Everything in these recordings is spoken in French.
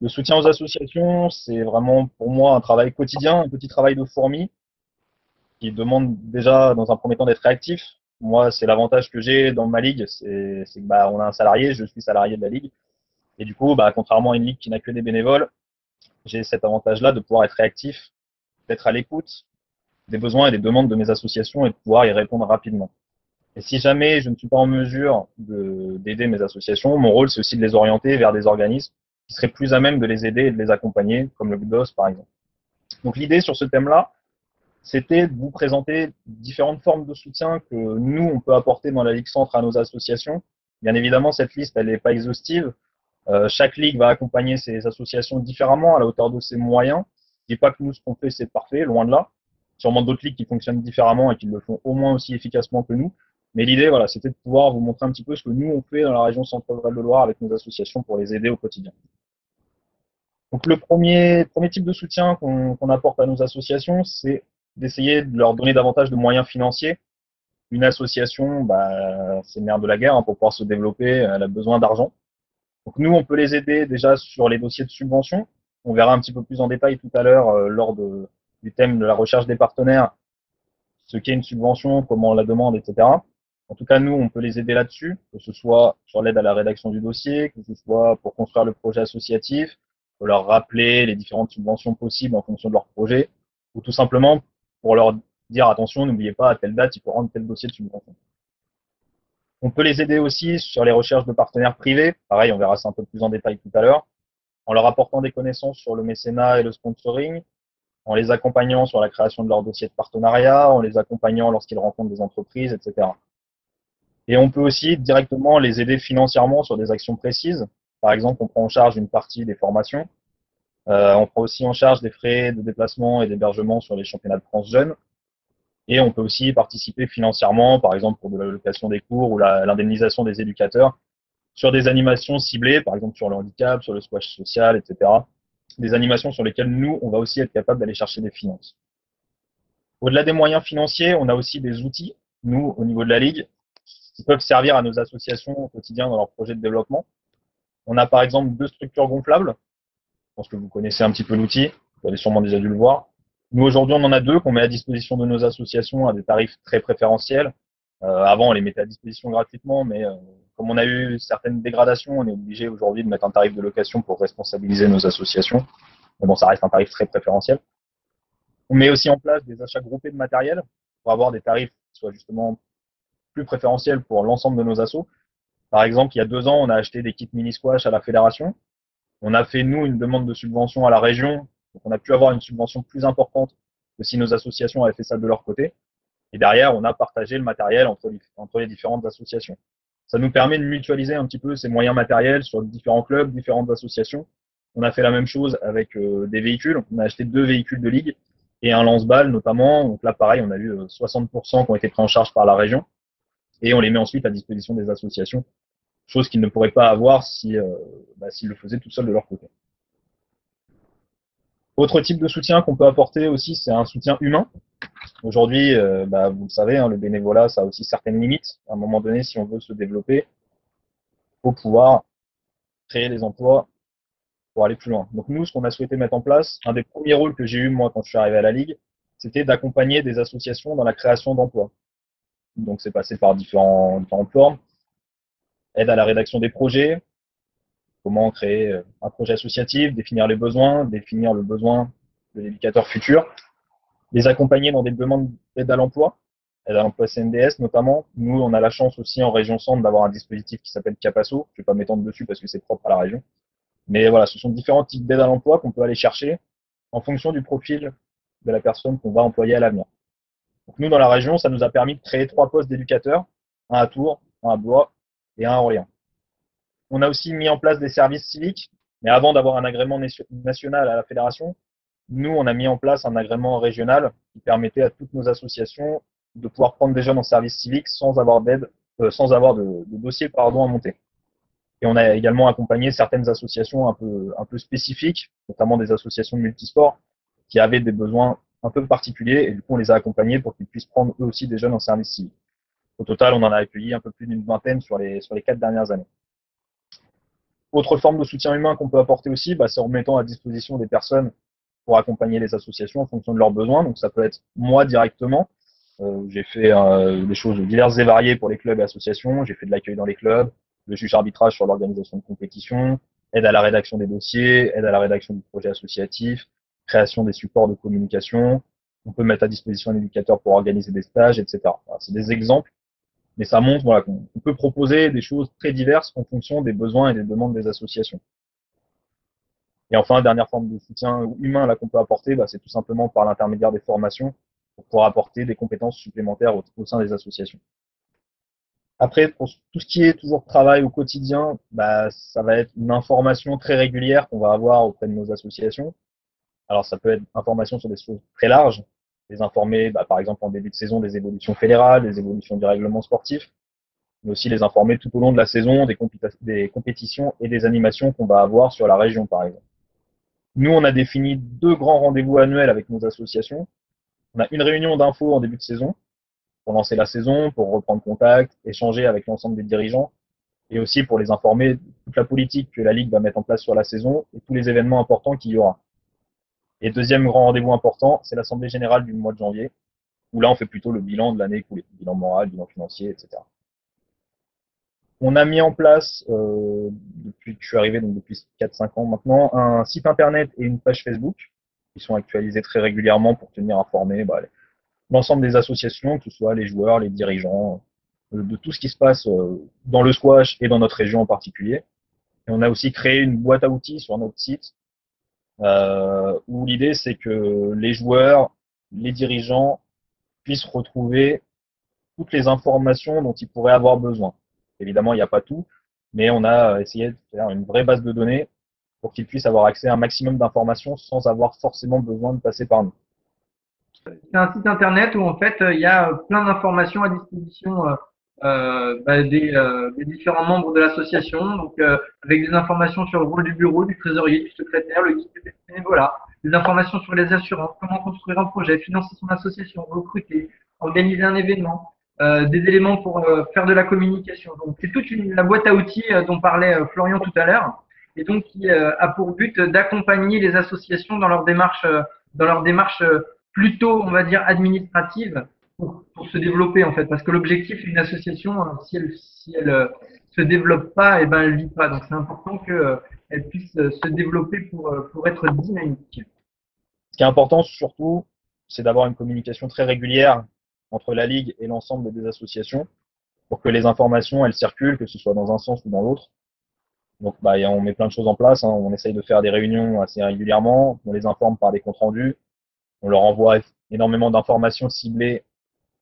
Le soutien aux associations, c'est vraiment pour moi un travail quotidien, un petit travail de fourmi qui demande déjà dans un premier temps d'être réactif. Moi, c'est l'avantage que j'ai dans ma ligue, c'est que bah, on a un salarié, je suis salarié de la ligue. Et du coup, bah, contrairement à une ligue qui n'a que des bénévoles, j'ai cet avantage-là de pouvoir être réactif, d'être à l'écoute des besoins et des demandes de mes associations et de pouvoir y répondre rapidement. Et si jamais je ne suis pas en mesure d'aider mes associations, mon rôle, c'est aussi de les orienter vers des organismes qui seraient plus à même de les aider et de les accompagner, comme le GDOS par exemple. Donc l'idée sur ce thème-là, c'était de vous présenter différentes formes de soutien que nous, on peut apporter dans la Ligue Centre à nos associations. Bien évidemment, cette liste, elle n'est pas exhaustive. Chaque ligue va accompagner ses associations différemment, à la hauteur de ses moyens. Je ne dis pas que nous, ce qu'on fait, c'est parfait, loin de là. Sûrement d'autres ligues qui fonctionnent différemment et qui le font au moins aussi efficacement que nous. Mais l'idée, voilà, c'était de pouvoir vous montrer un petit peu ce que nous, on fait dans la région Centre-Val de Loire avec nos associations pour les aider au quotidien. Donc le premier type de soutien qu'on apporte à nos associations, c'est d'essayer de leur donner davantage de moyens financiers. Une association, bah, c'est le nerf de la guerre, hein, pour pouvoir se développer, elle a besoin d'argent. Donc nous, on peut les aider déjà sur les dossiers de subvention. On verra un petit peu plus en détail tout à l'heure lors du thème de la recherche des partenaires, ce qu'est une subvention, comment on la demande, etc. En tout cas, nous, on peut les aider là-dessus, que ce soit sur l'aide à la rédaction du dossier, que ce soit pour construire le projet associatif, pour leur rappeler les différentes subventions possibles en fonction de leur projet, ou tout simplement pour leur dire attention, n'oubliez pas, à telle date, il faut rendre tel dossier de subvention. On peut les aider aussi sur les recherches de partenaires privés, pareil, on verra ça un peu plus en détail tout à l'heure, en leur apportant des connaissances sur le mécénat et le sponsoring, en les accompagnant sur la création de leur dossier de partenariat, en les accompagnant lorsqu'ils rencontrent des entreprises, etc. Et on peut aussi directement les aider financièrement sur des actions précises. Par exemple, on prend en charge une partie des formations, on prend aussi en charge des frais de déplacement et d'hébergement sur les championnats de France jeunes. Et on peut aussi participer financièrement, par exemple pour de l'allocation des cours ou l'indemnisation des éducateurs, sur des animations ciblées, par exemple sur le handicap, sur le squash social, etc. Des animations sur lesquelles nous, on va aussi être capable d'aller chercher des finances. Au-delà des moyens financiers, on a aussi des outils, nous, au niveau de la Ligue, qui peuvent servir à nos associations au quotidien dans leurs projets de développement. On a par exemple 2 structures gonflables. Je pense que vous connaissez un petit peu l'outil, vous avez sûrement déjà dû le voir. Nous, aujourd'hui, on en a 2 qu'on met à disposition de nos associations à des tarifs très préférentiels. Avant, on les mettait à disposition gratuitement, mais comme on a eu certaines dégradations, on est obligé aujourd'hui de mettre un tarif de location pour responsabiliser nos associations. Mais bon, ça reste un tarif très préférentiel. On met aussi en place des achats groupés de matériel pour avoir des tarifs qui soient justement plus préférentiels pour l'ensemble de nos assos. Par exemple, il y a 2 ans, on a acheté des kits mini-squash à la fédération. On a fait, nous, une demande de subvention à la région. Donc, on a pu avoir une subvention plus importante que si nos associations avaient fait ça de leur côté. Et derrière, on a partagé le matériel entre les différentes associations. Ça nous permet de mutualiser un petit peu ces moyens matériels sur différents clubs, différentes associations. On a fait la même chose avec des véhicules. On a acheté 2 véhicules de ligue et un lance-balles notamment. Donc là, pareil, on a eu 60% qui ont été pris en charge par la région. Et on les met ensuite à disposition des associations. Chose qu'ils ne pourraient pas avoir si, s'ils le faisaient tout seuls de leur côté. Autre type de soutien qu'on peut apporter aussi, c'est un soutien humain. Aujourd'hui, vous le savez, hein, le bénévolat, ça a aussi certaines limites. À un moment donné, si on veut se développer, il faut pouvoir créer des emplois pour aller plus loin. Donc nous, ce qu'on a souhaité mettre en place, un des premiers rôles que j'ai eu moi quand je suis arrivé à la Ligue, c'était d'accompagner des associations dans la création d'emplois. Donc c'est passé par différentes formes. Aide à la rédaction des projets, comment créer un projet associatif, définir les besoins, définir le besoin de l'éducateur futur, les accompagner dans des demandes d'aide à l'emploi, CNDS notamment. Nous, on a la chance aussi en région centre d'avoir un dispositif qui s'appelle Capasso. Je ne vais pas m'étendre dessus parce que c'est propre à la région. Mais voilà, ce sont différents types d'aide à l'emploi qu'on peut aller chercher en fonction du profil de la personne qu'on va employer à l'avenir. Donc nous, dans la région, ça nous a permis de créer 3 postes d'éducateurs, un à Tours, un à Blois et un à Orléans. On a aussi mis en place des services civiques, mais avant d'avoir un agrément national à la fédération, nous, on a mis en place un agrément régional qui permettait à toutes nos associations de pouvoir prendre des jeunes en service civique sans avoir de dossier à monter. Et on a également accompagné certaines associations un peu spécifiques, notamment des associations de multisports, qui avaient des besoins un peu particuliers, et du coup, on les a accompagnés pour qu'ils puissent prendre eux aussi des jeunes en service civique. Au total, on en a accueilli un peu plus d'une vingtaine sur les 4 dernières années. Autre forme de soutien humain qu'on peut apporter aussi, bah, c'est en mettant à disposition des personnes pour accompagner les associations en fonction de leurs besoins. Donc ça peut être moi directement. J'ai fait des choses diverses et variées pour les clubs et associations. J'ai fait de l'accueil dans les clubs, le juge arbitrage sur l'organisation de compétitions, aide à la rédaction des dossiers, aide à la rédaction du projet associatif, création des supports de communication. On peut mettre à disposition un éducateur pour organiser des stages, etc. C'est des exemples, mais ça montre voilà, qu'on peut proposer des choses très diverses en fonction des besoins et des demandes des associations. Et enfin, dernière forme de soutien humain qu'on peut apporter, bah, c'est tout simplement par l'intermédiaire des formations pour pouvoir apporter des compétences supplémentaires au sein des associations. Après, pour tout ce qui est toujours travail au quotidien, bah, ça va être une information très régulière qu'on va avoir auprès de nos associations. Alors, ça peut être information sur des choses très larges, les informer, bah, par exemple, en début de saison, des évolutions fédérales, des évolutions du règlement sportif, mais aussi les informer tout au long de la saison, des compétitions et des animations qu'on va avoir sur la région, par exemple. Nous, on a défini 2 grands rendez-vous annuels avec nos associations. On a une réunion d'infos en début de saison, pour lancer la saison, pour reprendre contact, échanger avec l'ensemble des dirigeants, et aussi pour les informer de toute la politique que la Ligue va mettre en place sur la saison et tous les événements importants qu'il y aura. Et deuxième grand rendez-vous important, c'est l'Assemblée Générale du mois de janvier, où là on fait plutôt le bilan de l'année écoulée, bilan moral, bilan financier, etc. On a mis en place, depuis que je suis arrivé, donc depuis 4-5 ans maintenant, un site internet et une page Facebook, qui sont actualisés très régulièrement pour tenir informé l'ensemble des associations, que ce soit les joueurs, les dirigeants, de tout ce qui se passe dans le squash et dans notre région en particulier. Et on a aussi créé une boîte à outils sur notre site, où l'idée c'est que les joueurs, les dirigeants puissent retrouver toutes les informations dont ils pourraient avoir besoin. Évidemment, il n'y a pas tout, mais on a essayé de faire une vraie base de données pour qu'ils puissent avoir accès à un maximum d'informations sans avoir forcément besoin de passer par nous. C'est un site internet où en fait il y a plein d'informations à disposition des différents membres de l'association, donc avec des informations sur le rôle du bureau, du trésorier, du secrétaire, le guide du bénévolat, des informations sur les assurances, comment construire un projet, financer son association, recruter, organiser un événement, des éléments pour faire de la communication. Donc c'est toute la boîte à outils dont parlait Florian tout à l'heure, et donc qui a pour but d'accompagner les associations dans leur démarche, plutôt, on va dire, administrative, pour se développer en fait, parce que l'objectif d'une association, si elle se développe pas, et ben elle vit pas. Donc c'est important qu'elle puisse se développer pour être dynamique. Ce qui est important surtout, c'est d'avoir une communication très régulière entre la Ligue et l'ensemble des associations, pour que les informations elles circulent, que ce soit dans un sens ou dans l'autre. Donc bah, on met plein de choses en place, hein. On essaye de faire des réunions assez régulièrement, on les informe par des comptes rendus, on leur envoie énormément d'informations ciblées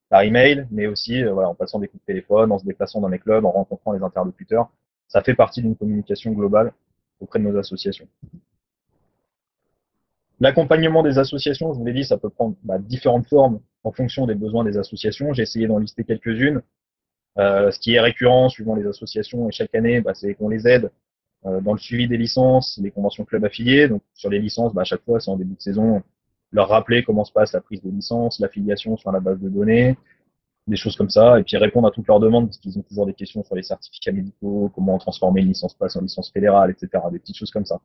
par email, mais aussi voilà, en passant des coups de téléphone, en se déplaçant dans les clubs, en rencontrant les interlocuteurs. Ça fait partie d'une communication globale auprès de nos associations. L'accompagnement des associations, je vous l'ai dit, ça peut prendre différentes formes en fonction des besoins des associations. J'ai essayé d'en lister quelques-unes. Ce qui est récurrent suivant les associations et chaque année, c'est qu'on les aide dans le suivi des licences, les conventions clubs affiliés. Donc sur les licences, à chaque fois, c'est en début de saison, leur rappeler comment se passe la prise de licence, l'affiliation sur la base de données, des choses comme ça, et puis répondre à toutes leurs demandes, parce qu'ils ont toujours des questions sur les certificats médicaux, comment transformer une licence PASS en licence fédérale, etc., des petites choses comme ça.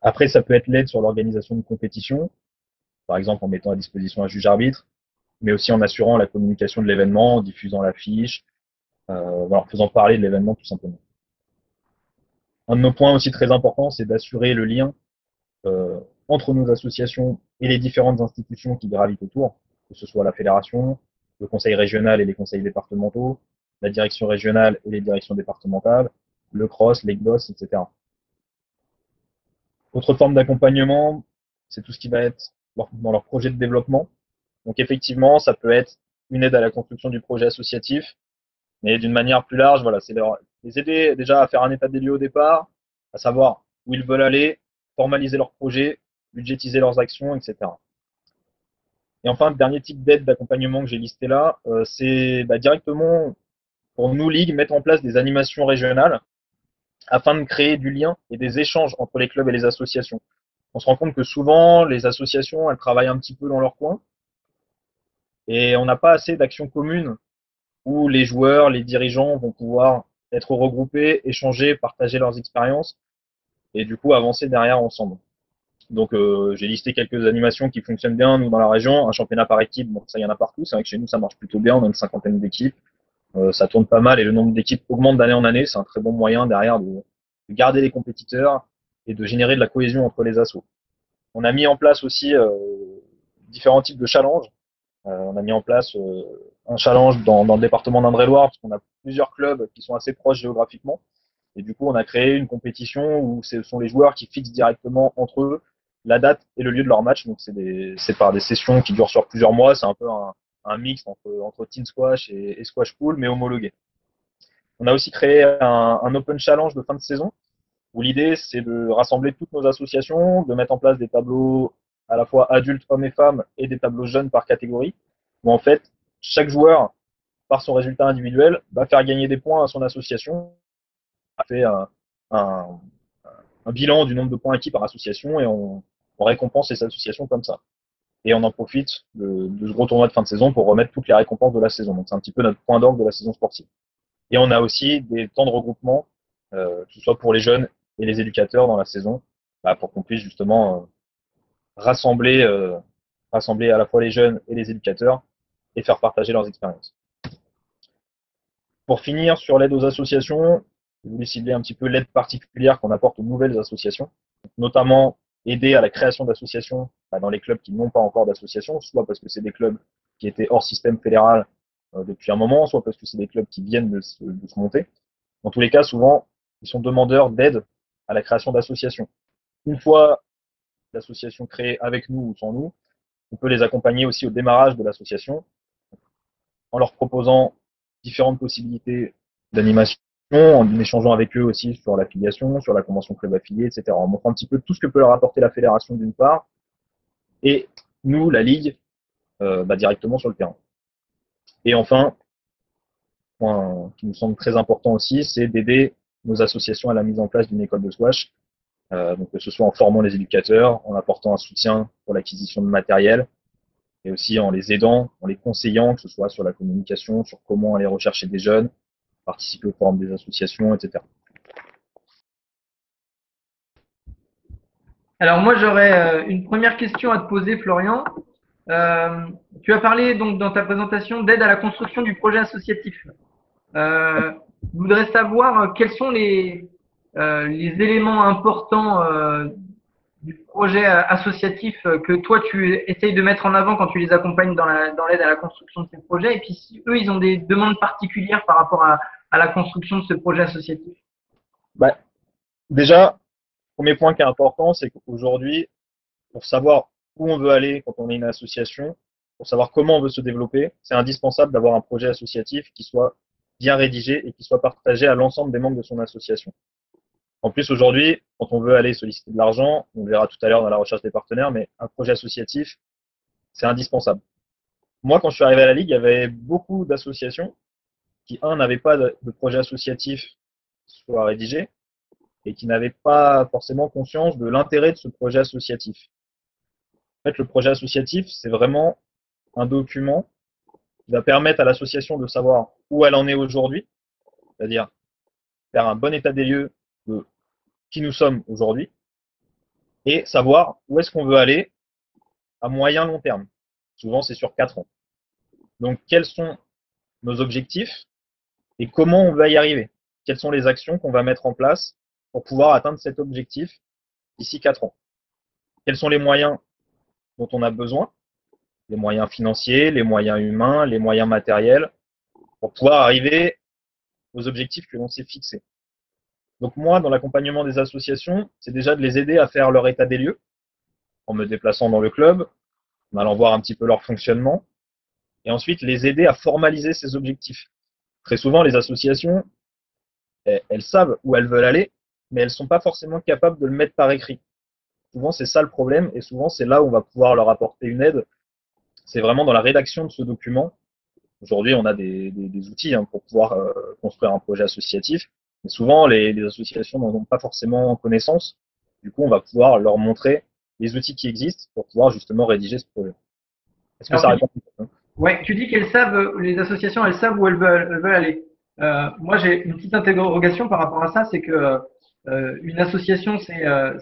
Après, ça peut être l'aide sur l'organisation de compétition, par exemple en mettant à disposition un juge-arbitre, mais aussi en assurant la communication de l'événement, en diffusant l'affiche, en faisant parler de l'événement tout simplement. Un de nos points aussi très importants, c'est d'assurer le lien entre nos associations et les différentes institutions qui gravitent autour, que ce soit la fédération, le conseil régional et les conseils départementaux, la direction régionale et les directions départementales, le CROS, les GDOS, etc. Autre forme d'accompagnement, c'est tout ce qui va être dans leur projet de développement. Donc effectivement, ça peut être une aide à la construction du projet associatif, mais d'une manière plus large, voilà, c'est les aider déjà à faire un état des lieux au départ, à savoir où ils veulent aller, formaliser leur projet, budgétiser leurs actions, etc. Et enfin, le dernier type d'aide d'accompagnement que j'ai listé là, c'est directement, pour nous, Ligue, mettre en place des animations régionales afin de créer du lien et des échanges entre les clubs et les associations. On se rend compte que souvent, les associations, elles travaillent un petit peu dans leur coin et on n'a pas assez d'actions communes où les joueurs, les dirigeants vont pouvoir être regroupés, échanger, partager leurs expériences et du coup avancer derrière ensemble. Donc j'ai listé quelques animations qui fonctionnent bien, nous, dans la région. Un championnat par équipe, bon, ça, il y en a partout. C'est vrai que chez nous, ça marche plutôt bien. On a une 50aine d'équipes. Ça tourne pas mal et le nombre d'équipes augmente d'année en année. C'est un très bon moyen derrière de garder les compétiteurs et de générer de la cohésion entre les assos. On a mis en place aussi différents types de challenges. On a mis en place un challenge dans le département d'Indre-et-Loire, parce qu'on a plusieurs clubs qui sont assez proches géographiquement. Et du coup, on a créé une compétition où ce sont les joueurs qui fixent directement entre eux la date et le lieu de leur match. Donc, c'est par des sessions qui durent sur plusieurs mois. C'est un peu un mix entre Team Squash et Squash Pool, mais homologué. On a aussi créé un Open Challenge de fin de saison, où l'idée, c'est de rassembler toutes nos associations, de mettre en place des tableaux à la fois adultes, hommes et femmes, et des tableaux jeunes par catégorie, où en fait, chaque joueur, par son résultat individuel, va faire gagner des points à son association, a fait un bilan du nombre de points acquis par association, et on récompense les associations comme ça. Et on en profite de ce gros tournoi de fin de saison pour remettre toutes les récompenses de la saison. Donc c'est un petit peu notre point d'orgue de la saison sportive. Et on a aussi des temps de regroupement, que ce soit pour les jeunes et les éducateurs dans la saison, pour qu'on puisse justement rassembler à la fois les jeunes et les éducateurs et faire partager leurs expériences. Pour finir sur l'aide aux associations, je voulais cibler un petit peu l'aide particulière qu'on apporte aux nouvelles associations, notamment aider à la création d'associations dans les clubs qui n'ont pas encore d'association, soit parce que c'est des clubs qui étaient hors système fédéral depuis un moment, soit parce que c'est des clubs qui viennent de se monter. Dans tous les cas, souvent, ils sont demandeurs d'aide à la création d'associations. Une fois l'association créée avec nous ou sans nous, on peut les accompagner aussi au démarrage de l'association en leur proposant différentes possibilités d'animation, en échangeant avec eux aussi sur l'affiliation, sur la convention club affilié, etc. On montre un petit peu tout ce que peut leur apporter la fédération d'une part, et nous, la Ligue, directement sur le terrain. Et enfin, point qui nous semble très important aussi, c'est d'aider nos associations à la mise en place d'une école de squash, donc que ce soit en formant les éducateurs, en apportant un soutien pour l'acquisition de matériel, et aussi en les aidant, en les conseillant, que ce soit sur la communication, sur comment aller rechercher des jeunes, participer aux forums des associations, etc. Alors moi, j'aurais une première question à te poser, Florian. Tu as parlé donc dans ta présentation d'aide à la construction du projet associatif. Je voudrais savoir quels sont les éléments importants du projet associatif que toi, tu essayes de mettre en avant quand tu les accompagnes dans l'aide à la construction de ces projets. Et puis, si eux, ils ont des demandes particulières par rapport à la construction de ce projet associatif. Déjà, le premier point qui est important, c'est qu'aujourd'hui, pour savoir où on veut aller quand on est une association, pour savoir comment on veut se développer, c'est indispensable d'avoir un projet associatif qui soit bien rédigé et qui soit partagé à l'ensemble des membres de son association. En plus, aujourd'hui, quand on veut aller solliciter de l'argent, on verra tout à l'heure dans la recherche des partenaires, mais un projet associatif, c'est indispensable. Moi, quand je suis arrivé à la Ligue, il y avait beaucoup d'associations qui, n'avaient pas de projet associatif soit rédigé et qui n'avaient pas forcément conscience de l'intérêt de ce projet associatif. En fait, le projet associatif, c'est vraiment un document qui va permettre à l'association de savoir où elle en est aujourd'hui, c'est-à-dire faire un bon état des lieux de qui nous sommes aujourd'hui et savoir où est-ce qu'on veut aller à moyen long terme. Souvent, c'est sur 4 ans. Donc, quels sont nos objectifs et comment on va y arriver? Quelles sont les actions qu'on va mettre en place pour pouvoir atteindre cet objectif d'ici 4 ans? Quels sont les moyens dont on a besoin? Les moyens financiers, les moyens humains, les moyens matériels pour pouvoir arriver aux objectifs que l'on s'est fixés. Donc moi, dans l'accompagnement des associations, c'est déjà de les aider à faire leur état des lieux, en me déplaçant dans le club, en allant voir un petit peu leur fonctionnement, et ensuite les aider à formaliser ces objectifs. Très souvent, les associations, elles savent où elles veulent aller, mais elles ne sont pas forcément capables de le mettre par écrit. Souvent, c'est ça le problème, et souvent, c'est là où on va pouvoir leur apporter une aide. C'est vraiment dans la rédaction de ce document. Aujourd'hui, on a des outils pour pouvoir construire un projet associatif. Mais souvent, les associations n'en ont pas forcément connaissance. Du coup, on va pouvoir leur montrer les outils qui existent pour pouvoir justement rédiger ce projet. Est-ce que ça répond? Oui, tu dis qu'elles savent, les associations, elles savent où elles veulent aller. Moi, j'ai une petite interrogation par rapport à ça, c'est que une association, c'est un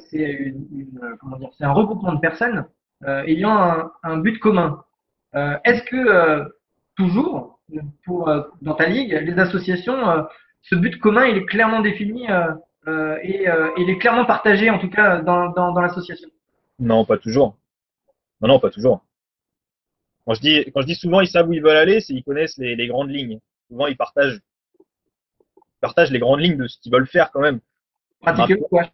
regroupement de personnes ayant un but commun. Est-ce que toujours, dans ta ligue, les associations, ce but commun, il est clairement défini et il est clairement partagé, en tout cas, dans l'association? Non, pas toujours. Non, non, pas toujours. Quand je dis souvent, ils savent où ils veulent aller, c'est qu'ils connaissent les grandes lignes. Souvent, ils partagent les grandes lignes de ce qu'ils veulent faire quand même. Pratiquer le squash.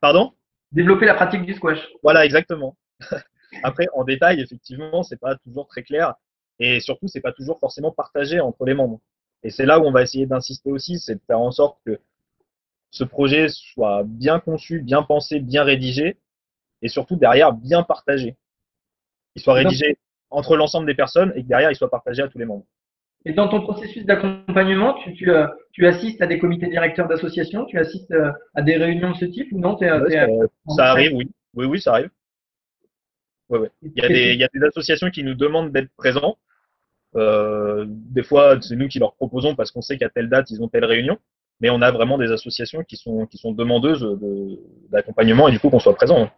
Pardon? Développer la pratique du squash. Voilà, exactement. Après, en détail, effectivement, c'est pas toujours très clair. Et surtout, c'est pas toujours forcément partagé entre les membres. Et c'est là où on va essayer d'insister aussi, c'est de faire en sorte que ce projet soit bien conçu, bien pensé, bien rédigé, et surtout derrière, bien partagé. Il soit rédigé entre l'ensemble des personnes et que derrière, il soit partagé à tous les membres. Et dans ton processus d'accompagnement, tu assistes à des comités directeurs d'associations, tu assistes à des réunions de ce type ou non? Ça arrive, oui. Oui, oui, ça arrive. Ouais, ouais. Il y a des associations qui nous demandent d'être présents. Des fois, c'est nous qui leur proposons parce qu'on sait qu'à telle date, ils ont telle réunion. Mais on a vraiment des associations qui sont demandeuses d'accompagnement et du coup qu'on soit présent.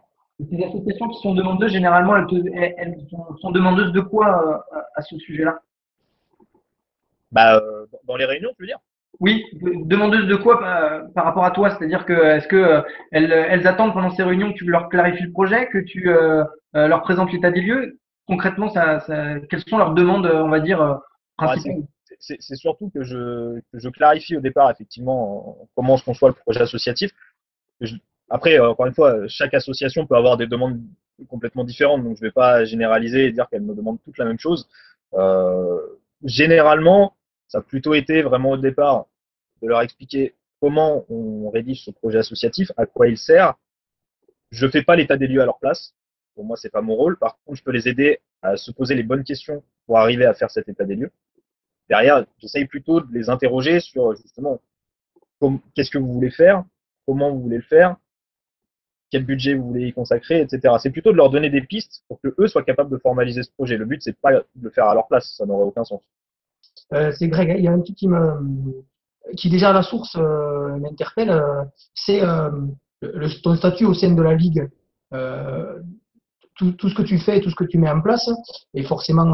Ces associations qui sont demandeuses, généralement, elles sont demandeuses de quoi à ce sujet-là? Bah, dans les réunions, tu veux dire? Oui, demandeuses de quoi par rapport à toi? C'est-à-dire que est-ce que elles attendent pendant ces réunions que tu leur clarifies le projet, que tu leur présentes l'état des lieux? Concrètement, quelles sont leurs demandes, on va dire, principales? C'est surtout que je clarifie au départ, effectivement, comment je conçois le projet associatif. Après, encore une fois, chaque association peut avoir des demandes complètement différentes, donc je ne vais pas généraliser et dire qu'elles me demandent toutes la même chose. Généralement, ça a plutôt été vraiment au départ de leur expliquer comment on rédige ce projet associatif, à quoi il sert. Je ne fais pas l'état des lieux à leur place. Pour moi, ce n'est pas mon rôle. Par contre, je peux les aider à se poser les bonnes questions pour arriver à faire cet état des lieux. Derrière, j'essaye plutôt de les interroger sur justement qu'est-ce que vous voulez faire, comment vous voulez le faire, quel budget vous voulez y consacrer, etc. C'est plutôt de leur donner des pistes pour qu'eux soient capables de formaliser ce projet. Le but, c'est pas de le faire à leur place, ça n'aurait aucun sens. C'est Greg, il y a un truc qui déjà à la source m'interpelle, c'est ton statut au sein de la Ligue. Tout ce que tu fais, tout ce que tu mets en place est forcément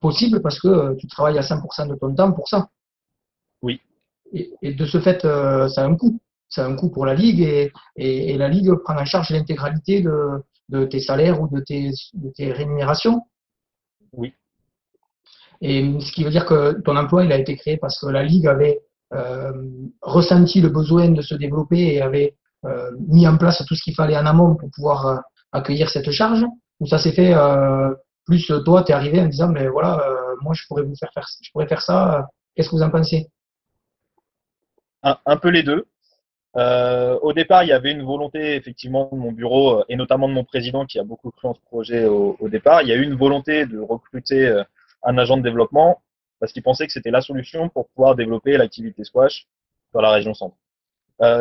possible parce que tu travailles à 100% de ton temps pour ça. Oui. Et de ce fait, ça a un coût. Ça a un coût pour la Ligue et la Ligue prend en charge l'intégralité de tes salaires ou de tes rémunérations. Oui. Et ce qui veut dire que ton emploi, il a été créé parce que la Ligue avait ressenti le besoin de se développer et avait mis en place tout ce qu'il fallait en amont pour pouvoir accueillir cette charge, ou ça s'est fait plus toi, tu es arrivé en disant mais voilà, moi je pourrais faire ça, qu'est-ce que vous en pensez? Un peu les deux. Au départ, il y avait une volonté effectivement de mon bureau et notamment de mon président qui a beaucoup cru en ce projet au départ. Il y a eu une volonté de recruter un agent de développement parce qu'il pensait que c'était la solution pour pouvoir développer l'activité squash dans la région centre.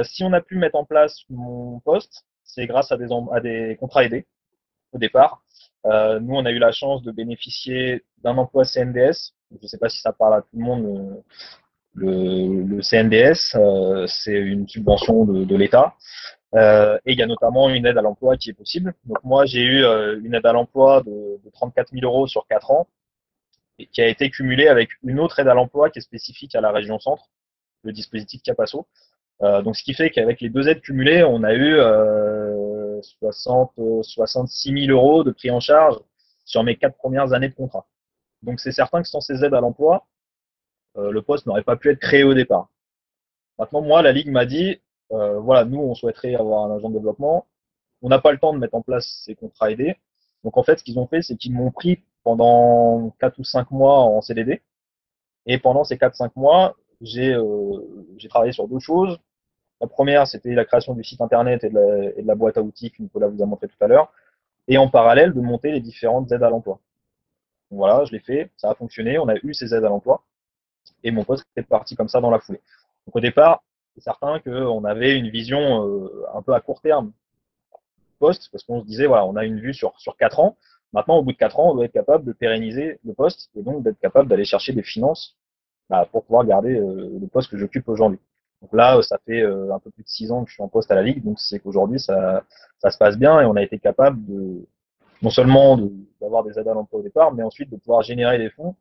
Si on a pu mettre en place mon poste, c'est grâce à des contrats aidés au départ. Nous, on a eu la chance de bénéficier d'un emploi CNDS. Je ne sais pas si ça parle à tout le monde. Le CNDS, c'est une subvention de l'État. Et il y a notamment une aide à l'emploi qui est possible. Donc moi, j'ai eu une aide à l'emploi de 34 000 € sur 4 ans et qui a été cumulée avec une autre aide à l'emploi qui est spécifique à la région centre, le dispositif Capasso. Donc ce qui fait qu'avec les deux aides cumulées, on a eu 66 000 € de pris en charge sur mes 4 premières années de contrat. Donc c'est certain que sans ces aides à l'emploi, le poste n'aurait pas pu être créé au départ. Maintenant, moi, la Ligue m'a dit, voilà, nous, on souhaiterait avoir un agent de développement. On n'a pas le temps de mettre en place ces contrats aidés. Donc, en fait, ce qu'ils ont fait, c'est qu'ils m'ont pris pendant 4 ou 5 mois en CDD. Et pendant ces 4-5 mois, j'ai travaillé sur deux choses. La première, c'était la création du site internet et de la boîte à outils que Nicolas vous a montré tout à l'heure. Et en parallèle, de monter les différentes aides à l'emploi. Voilà, je l'ai fait, ça a fonctionné, on a eu ces aides à l'emploi. Et mon poste était parti comme ça dans la foulée. Donc au départ, c'est certain qu'on avait une vision un peu à court terme poste, parce qu'on se disait, voilà, on a une vue sur 4 ans. Maintenant, au bout de 4 ans, on doit être capable de pérenniser le poste et donc d'être capable d'aller chercher des finances pour pouvoir garder le poste que j'occupe aujourd'hui. Donc là, ça fait un peu plus de 6 ans que je suis en poste à la Ligue, donc c'est qu'aujourd'hui, ça se passe bien et on a été capable de, non seulement d'avoir des aides à l'emploi au départ, mais ensuite de pouvoir générer des fonds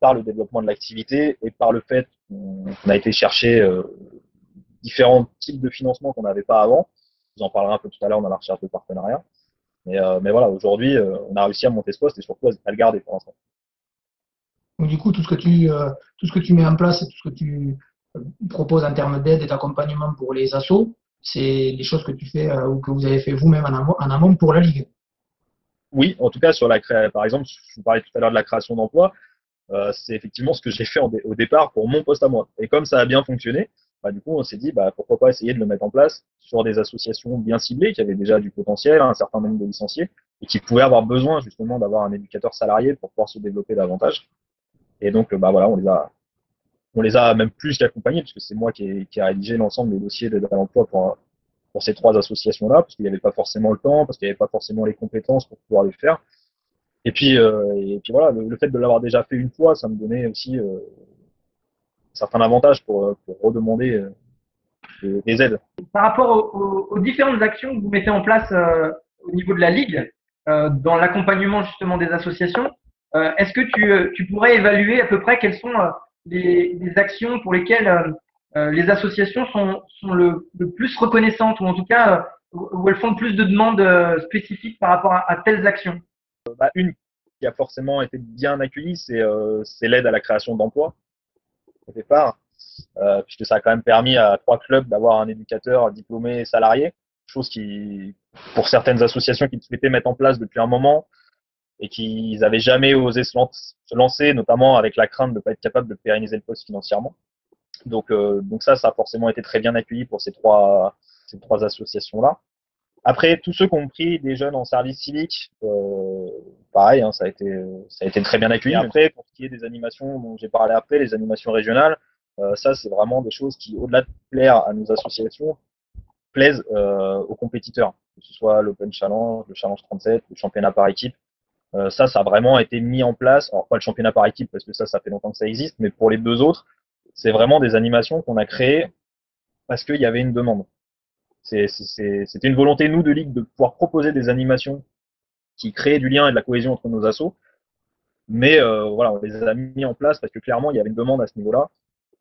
par le développement de l'activité et par le fait qu'on a été chercher différents types de financement qu'on n'avait pas avant. Je vous en parlerai un peu tout à l'heure dans la recherche de partenariat. Mais voilà, aujourd'hui, on a réussi à monter ce poste et surtout à le garder pour l'instant. Donc du coup, tout ce que tu mets en place et tout ce que tu proposes en termes d'aide et d'accompagnement pour les assos, c'est des choses que tu fais ou que vous avez fait vous-même en amont pour la Ligue. Oui, en tout cas, sur la création, par exemple, je vous parlais tout à l'heure de la création d'emplois, c'est effectivement ce que j'ai fait au départ pour mon poste à moi. Et comme ça a bien fonctionné, du coup, on s'est dit pourquoi pas essayer de le mettre en place sur des associations bien ciblées qui avaient déjà du potentiel, un certain nombre de licenciés, et qui pouvaient avoir besoin justement d'avoir un éducateur salarié pour pouvoir se développer davantage. Et donc, voilà, on les a même plus qu'accompagnés, puisque c'est moi qui ai rédigé l'ensemble des dossiers d'aide à l'emploi pour ces 3 associations-là, parce qu'il n'y avait pas forcément le temps, parce qu'il n'y avait pas forcément les compétences pour pouvoir les faire. Et puis voilà, le fait de l'avoir déjà fait une fois, ça me donnait aussi certains avantages pour redemander des aides. Par rapport aux différentes actions que vous mettez en place au niveau de la Ligue, dans l'accompagnement justement des associations, est-ce que tu pourrais évaluer à peu près quelles sont les actions pour lesquelles les associations sont le plus reconnaissantes, ou en tout cas où elles font le plus de demandes spécifiques par rapport à telles actions? Une qui a forcément été bien accueillie, c'est l'aide à la création d'emplois au départ, puisque ça a quand même permis à 3 clubs d'avoir un éducateur diplômé et salarié, chose qui, pour certaines associations qui souhaitaient mettre en place depuis un moment et qu'ils n'avaient jamais osé se lancer, notamment avec la crainte de ne pas être capable de pérenniser le poste financièrement. Donc ça a forcément été très bien accueilli pour ces trois associations-là. Après, tous ceux qui ont pris des jeunes en service civique, pareil, hein, ça a été très bien accueilli. Après, pour ce qui est des animations dont j'ai parlé après, les animations régionales, ça, c'est vraiment des choses qui, au-delà de plaire à nos associations, plaisent aux compétiteurs, que ce soit l'Open Challenge, le Challenge 37, le championnat par équipe. Ça a vraiment été mis en place. Alors, pas le championnat par équipe, parce que ça fait longtemps que ça existe, mais pour les 2 autres, c'est vraiment des animations qu'on a créées parce qu'il y avait une demande. C'était une volonté, nous, de Ligue, de pouvoir proposer des animations qui créaient du lien et de la cohésion entre nos assos. Mais voilà, on les a mis en place parce que clairement, il y avait une demande à ce niveau-là.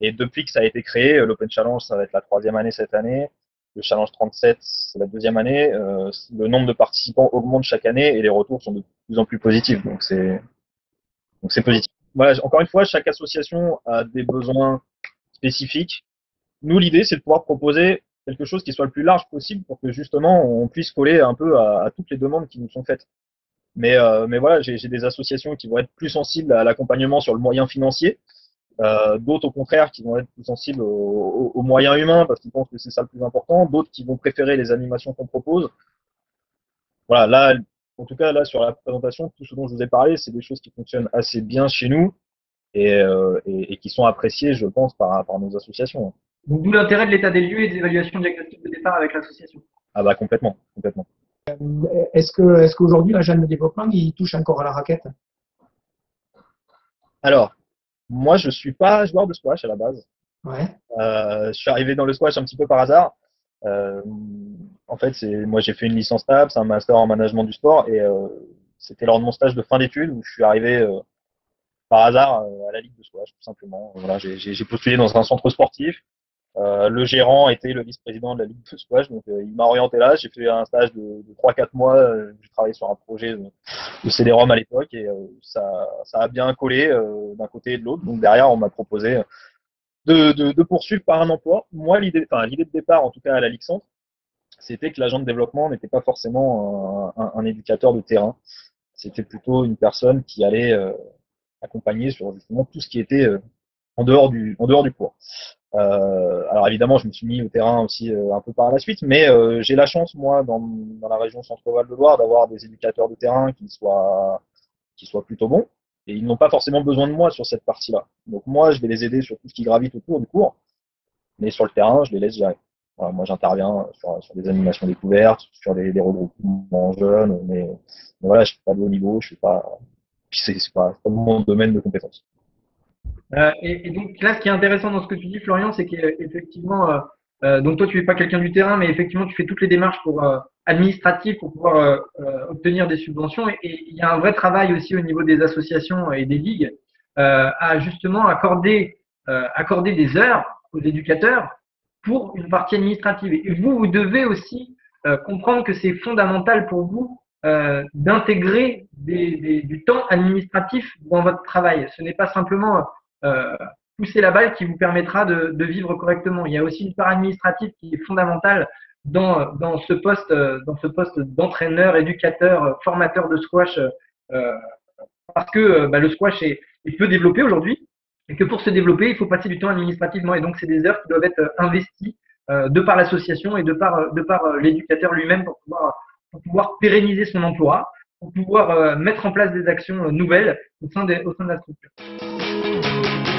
Et depuis que ça a été créé, l'Open Challenge, ça va être la 3e année cette année. Le Challenge 37, c'est la 2e année. Le nombre de participants augmente chaque année et les retours sont de plus en plus positifs. Donc, c'est positif. Voilà, encore une fois, chaque association a des besoins spécifiques. Nous, l'idée, c'est de pouvoir proposer quelque chose qui soit le plus large possible pour que justement on puisse coller un peu à toutes les demandes qui nous sont faites. Mais voilà, j'ai des associations qui vont être plus sensibles à l'accompagnement sur le moyen financier, d'autres au contraire qui vont être plus sensibles aux moyens humains parce qu'ils pensent que c'est ça le plus important, d'autres qui vont préférer les animations qu'on propose. Voilà, là, en tout cas, là sur la présentation, tout ce dont je vous ai parlé, c'est des choses qui fonctionnent assez bien chez nous et qui sont appréciées, je pense, par nos associations. Donc, d'où l'intérêt de l'état des lieux et des évaluations diagnostiques de départ avec l'association. Ah bah complètement, complètement. Est-ce qu'aujourd'hui, la chaîne de développement, il touche encore à la raquette? Alors, moi, je ne suis pas joueur de squash à la base. Ouais. Je suis arrivé dans le squash un petit peu par hasard. En fait, moi, j'ai fait une licence STAPS, un master en management du sport, et c'était lors de mon stage de fin d'études où je suis arrivé par hasard à la Ligue de squash, tout simplement. Voilà, j'ai postulé dans un centre sportif. Le gérant était le vice-président de la Ligue de squash, donc il m'a orienté là. J'ai fait un stage de 3-4 mois, j'ai travaillé sur un projet de CD-ROM à l'époque et ça a bien collé d'un côté et de l'autre. Donc derrière, on m'a proposé de poursuivre par un emploi. Moi, l'idée de départ, en tout cas à la Ligue Centre, c'était que l'agent de développement n'était pas forcément un éducateur de terrain. C'était plutôt une personne qui allait accompagner sur justement tout ce qui était en dehors du cours. Alors évidemment, je me suis mis au terrain aussi un peu par la suite, mais j'ai la chance, moi, dans la région Centre-Val de Loire, d'avoir des éducateurs de terrain qui soient plutôt bons, et ils n'ont pas forcément besoin de moi sur cette partie-là. Donc moi, je vais les aider sur tout ce qui gravite autour du cours, mais sur le terrain, je les laisse gérer. Voilà, moi, j'interviens sur des animations découvertes, sur des regroupements jeunes, mais voilà, je ne suis pas de haut niveau, je ne suis pas... c'est pas mon domaine de compétence. Et donc là, ce qui est intéressant dans ce que tu dis, Florian, c'est qu'effectivement, donc toi, tu n'es pas quelqu'un du terrain, mais effectivement, tu fais toutes les démarches pour, administratives pour pouvoir obtenir des subventions. Et il y a un vrai travail aussi au niveau des associations et des ligues à justement accorder des heures aux éducateurs pour une partie administrative. Et vous, vous devez aussi comprendre que c'est fondamental pour vous d'intégrer du temps administratif dans votre travail. Ce n'est pas simplement pousser la balle qui vous permettra de vivre correctement. Il y a aussi une part administrative qui est fondamentale dans ce poste d'entraîneur, éducateur, formateur de squash, parce que le squash est peu développé aujourd'hui, et que pour se développer, il faut passer du temps administrativement. Et donc, c'est des heures qui doivent être investies de par l'association et de par l'éducateur lui-même pour pouvoir pérenniser son emploi, pour pouvoir mettre en place des actions nouvelles au sein de la structure.